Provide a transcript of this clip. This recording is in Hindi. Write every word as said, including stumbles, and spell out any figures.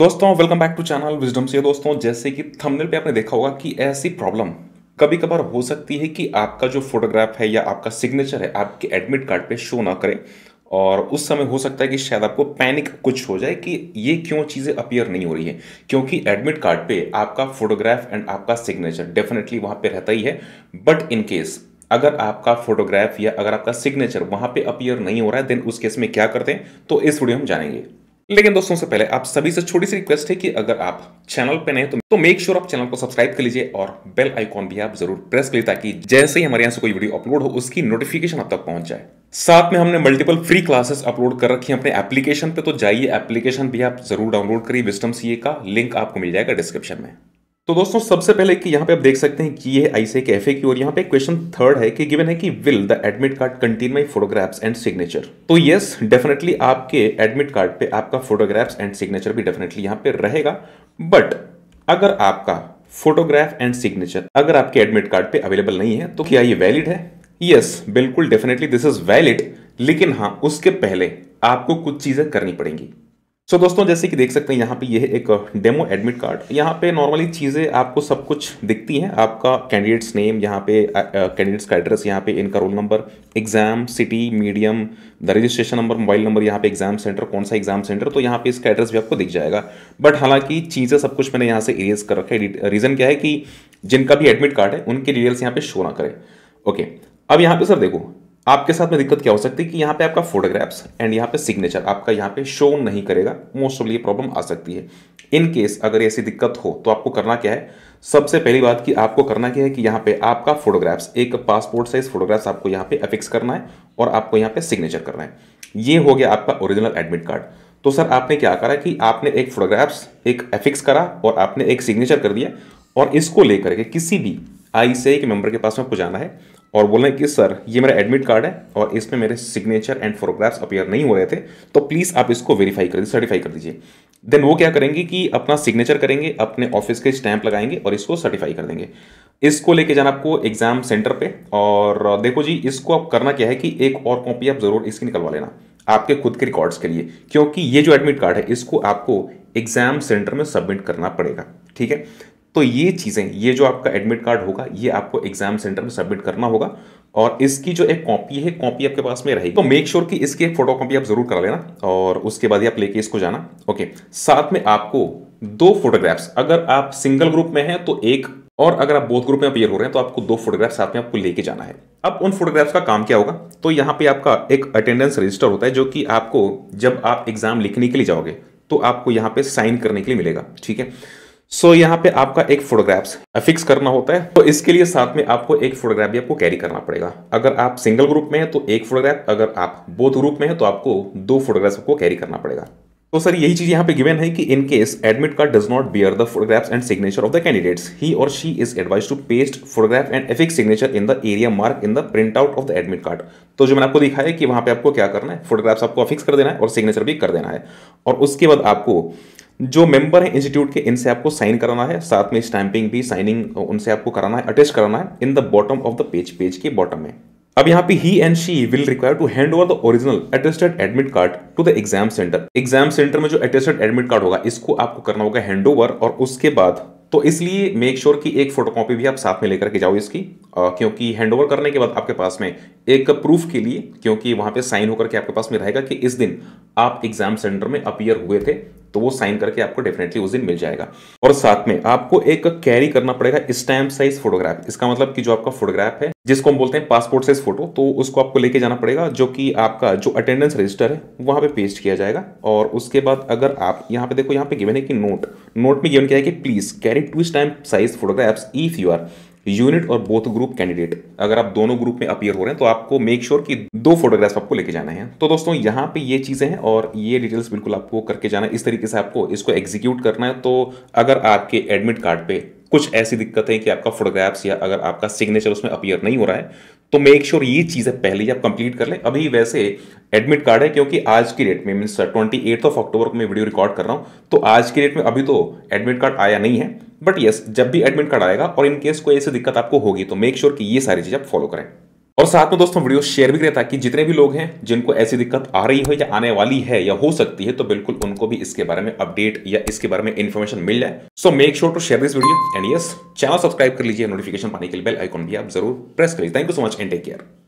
दोस्तों welcome back to channel Wisdom से। दोस्तों जैसे कि थंबनेल पे आपने देखा होगा कि ऐसी प्रॉब्लम कभी कभार हो सकती है कि आपका जो फोटोग्राफ है या आपका सिग्नेचर है आपके एडमिट कार्ड पे शो ना करे, और उस समय हो सकता है कि शायद आपको पैनिक कुछ हो जाए कि ये क्यों चीज़ें अपीयर नहीं हो रही है, क्योंकि एडमिट कार्ड पे आपका फोटोग्राफ एंड आपका सिग्नेचर डेफिनेटली वहाँ पे रहता ही है। बट इन केस अगर आपका फोटोग्राफ या अगर आपका सिग्नेचर वहाँ पे अपीयर नहीं हो रहा है देन उस केस में क्या करते हैं तो इस वीडियो में हम जानेंगे। लेकिन दोस्तों से पहले आप सभी से छोटी सी रिक्वेस्ट है कि अगर आप चैनल पे नए तो मेक श्योर आप चैनल को सब्सक्राइब कर लीजिए और बेल आइकॉन भी आप जरूर प्रेस कर लीजिए ताकि जैसे ही हमारे यहाँ से कोई वीडियो अपलोड हो उसकी नोटिफिकेशन आप तक पहुंच जाए। साथ में हमने मल्टीपल फ्री क्लासेस अपलोड कर रखी है अपने एप्लीकेशन पे, तो जाइए एप्लीकेशन भी आप जरूर डाउनलोड करिए। विजडम सीए का लिंक आपको मिल जाएगा डिस्क्रिप्शन में। तो दोस्तों सबसे पहले कि यहाँ पे आप देख सकते हैं कि ये आईसीएआई के एफएक्यू और यहाँ पे क्वेश्चन थर्ड है कि गिवन है कि will the admit card contain my photographs and signature. तो यस डेफिनेटली आपके एडमिट कार्ड पे आपका फोटोग्राफ्स एंड सिग्नेचर भी डेफिनेटली यहाँ पे रहेगा। बट अगर आपका फोटोग्राफ एंड सिग्नेचर अगर आपके एडमिट कार्ड पे अवेलेबल नहीं है तो क्या ये वैलिड है? यस yes, बिल्कुल डेफिनेटली दिस इज वैलिड। लेकिन हाँ उसके पहले आपको कुछ चीजें करनी पड़ेंगी। सो so, दोस्तों जैसे कि देख सकते हैं यहाँ पे यह एक डेमो एडमिट कार्ड, यहाँ पे नॉर्मली चीज़ें आपको सब कुछ दिखती हैं, आपका कैंडिडेट्स नेम, यहाँ पे कैंडिडेट्स का एड्रेस, यहाँ पे इनका roll number, exam, city, medium, the registration number, mobile number, यहाँ पे एग्जाम सेंटर, कौन सा एग्जाम सेंटर, तो यहाँ पे इसका एड्रेस भी आपको दिख जाएगा। बट हालांकि चीज़ें सब कुछ मैंने यहाँ से इरेज कर रखा है। रीज़न क्या है कि जिनका भी एडमिट कार्ड है उनके डिटेल्स यहाँ पे शो ना करें। ओके अब यहाँ पे सर देखो आपके साथ में दिक्कत क्या हो सकती है कि यहाँ पे आपका फोटोग्राफ्स एंड यहाँ पे सिग्नेचर आपका यहाँ पे शो नहीं करेगा। मोस्ट ऑफली ये प्रॉब्लम आ सकती है। इन केस अगर ऐसी दिक्कत हो तो आपको करना क्या है, सबसे पहली बात कि आपको करना क्या है कि यहाँ पे आपका फोटोग्राफ्स एक पासपोर्ट साइज फोटोग्राफ्स आपको यहाँ पे अफिक्स करना है और आपको यहाँ पे सिग्नेचर करना है। ये हो गया आपका ओरिजिनल एडमिट कार्ड। तो सर आपने क्या करा कि आपने एक फोटोग्राफ्स एक अफिक्स करा और आपने एक सिग्नेचर कर दिया, और इसको लेकर के किसी भी आईसीएआई के मेंबर के पास में आपको जाना है और बोलना है कि सर ये मेरा एडमिट कार्ड है और इसमें मेरे सिग्नेचर एंड फोटोग्राफ्स अपीयर नहीं हो रहे थे, तो प्लीज़ आप इसको वेरीफाई कर दीजिए, सर्टिफाई कर दीजिए। देन वो क्या करेंगे कि अपना सिग्नेचर करेंगे, अपने ऑफिस के स्टैंप लगाएंगे और इसको सर्टिफाई कर देंगे। इसको लेके जाना आपको एग्जाम सेंटर पे, और देखो जी इसको आप करना क्या है कि एक और कॉपी आप जरूर इसकी निकलवा लेना आपके खुद के रिकॉर्ड्स के लिए, क्योंकि ये जो एडमिट कार्ड है इसको आपको एग्जाम सेंटर में सबमिट करना पड़ेगा। ठीक है, तो ये चीज़ें, ये जो आपका एडमिट कार्ड होगा ये आपको एग्जाम सेंटर में सबमिट करना होगा, और इसकी जो एक कॉपी है कॉपी आपके पास में रहेगी। तो मेक श्योर कि इसकी एक फोटो कॉपी आप जरूर करा लेना और उसके बाद ही आप लेके इसको जाना। ओके, साथ में आपको दो फोटोग्राफ्स, अगर आप सिंगल ग्रुप में हैं तो एक, और अगर आप बोथ ग्रुप में अपीयर हो रहे हैं तो आपको दो फोटोग्राफ साथ में आपको लेके जाना है। अब उन फोटोग्राफ्स का काम क्या होगा, तो यहाँ पे आपका एक अटेंडेंस रजिस्टर होता है जो कि आपको जब आप एग्जाम लिखने के लिए जाओगे तो आपको यहाँ पे साइन करने के लिए मिलेगा। ठीक है, सो so, यहाँ पे आपका एक फोटोग्राफ्स फिक्स करना होता है, तो इसके लिए साथ में आपको एक फोटोग्राफ भी आपको कैरी करना पड़ेगा। अगर आप सिंगल ग्रुप में हैं तो एक फोटोग्राफ, अगर आप बोथ ग्रुप में हैं तो आपको दो फोटोग्राफ्स आपको कैरी करना पड़ेगा। तो सर यही चीज़ यहाँ पे गिवन है कि in case admit card does not bear the photographs and signature of the candidates, he or she is advise to paste photograph and affix signature in the area mark in the printout of the admit card. तो जो मैंने आपको दिखाया है कि वहाँ पे आपको क्या करना है, फोटोग्राफ्स आपको अफिक्स कर देना है और सिग्नेचर भी कर देना है, और उसके बाद आपको जो मेंबर हैं इंस्टीट्यूट के इनसे आपको साइन कराना है, साथ में स्टैंपिंग भी, साइनिंग उनसे आपको कराना है, अटैच कराना है in the bottom of the page, page के बॉटम में। अब यहाँ पे he and she will require to hand over the original attested admit card to the exam centre. Exam centre में जो अटेस्टेड एडमिट कार्ड होगा इसको आपको करना होगा हैंड ओवर, और उसके बाद तो इसलिए मेक श्योर sure कि एक फोटोकॉपी भी आप साथ में लेकर के जाओ इसकी, आ, क्योंकि हैंडओवर करने के बाद आपके पास में एक प्रूफ के लिए, क्योंकि वहाँ पे साइन होकर के आपके पास में रहेगा कि इस दिन आप एग्जाम सेंटर में अपीयर हुए थे, तो वो साइन करके आपको डेफिनेटली उस दिन मिल जाएगा। और साथ में आपको एक कैरी करना पड़ेगा स्टैम्प साइज फोटोग्राफ। इसका मतलब कि जो आपका फोटोग्राफ है जिसको हम बोलते हैं पासपोर्ट साइज फोटो, तो उसको आपको लेके जाना पड़ेगा, जो कि आपका जो अटेंडेंस रजिस्टर है वहाँ पे पेस्ट किया जाएगा। और उसके बाद अगर आप यहाँ पे देखो, यहाँ पे गिवन है कि नोट नोट में गिवन क्या है कि please carry two stamp size photographs if you are unit or both group candidate. अगर आप दोनों ग्रुप में अपीयर हो रहे हैं तो आपको मेक श्योर sure कि दो फोटोग्राफ्स आपको लेके जाना है। तो दोस्तों यहाँ पे ये चीज़ें हैं और ये डिटेल्स बिल्कुल आपको करके जाना है, इस तरीके से आपको इसको एग्जीक्यूट करना है। तो अगर आपके एडमिट कार्ड पे कुछ ऐसी दिक्कत है कि आपका फोटोग्राफ्स या अगर आपका सिग्नेचर उसमें अपीयर नहीं हो रहा है तो मेक श्योर sure ये चीज़ें पहले ही आप कंप्लीट कर लें। अभी वैसे एडमिट कार्ड है, क्योंकि आज की डेट में means twenty eighth of October को मैं वीडियो रिकॉर्ड कर रहा हूँ, तो आज की डेट में अभी तो एडमिट कार्ड आया नहीं है, बट यस yes, जब भी एडमिट कार्ड आएगा और इन केस कोई ऐसी दिक्कत आपको होगी तो मेक श्योर sure कि ये सारी चीज़ आप फॉलो करें। और साथ में दोस्तों वीडियो शेयर भी करें ताकि जितने भी लोग हैं जिनको ऐसी दिक्कत आ रही हो या आने वाली है या हो सकती है तो बिल्कुल उनको भी इसके बारे में अपडेट या इसके बारे में इन्फॉर्मेशन मिल जाए। So make sure to share this video and yes channel subscribe कर लीजिए। नोटिफिकेशन पाने के लिए बेल आइकॉन भी आप जरूर प्रेस करिए। Thank you so much and take care.